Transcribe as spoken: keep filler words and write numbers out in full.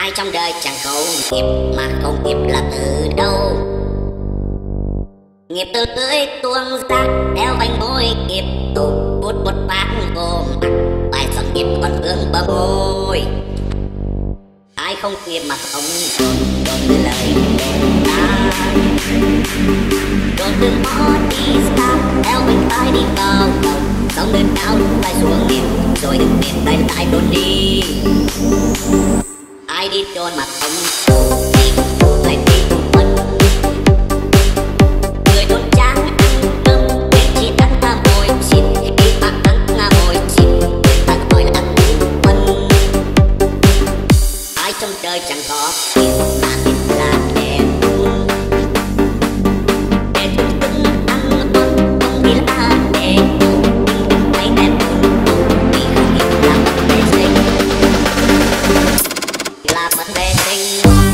ai trong đời chẳng cầu nghiệp, mà cầu nghiệp là từ đâu? Nghiệp từ lưỡi tuông ra đeo vành môi, nghiệp tụt bút một phát vô mặt, bài dòng nghiệp con vương bờ môi. Ai không kịp mà không đồn đồn lời đồn ta, đồn từ mõ đi xa đeo vành tai đi vào cầu, sống lên cao lại xuống nghiệp, rồi đừng tìm tay lại đồn đi. Ai đi đồn mà không đồn đi phải đi. Trong đời chẳng có tiền mà tiền là đèn, đèn đứng đứng ăn bông bông đi là đèn, đứng đứng tay đèn bông bông đi không hiểu là vấn đề sinh, là vấn đề sinh.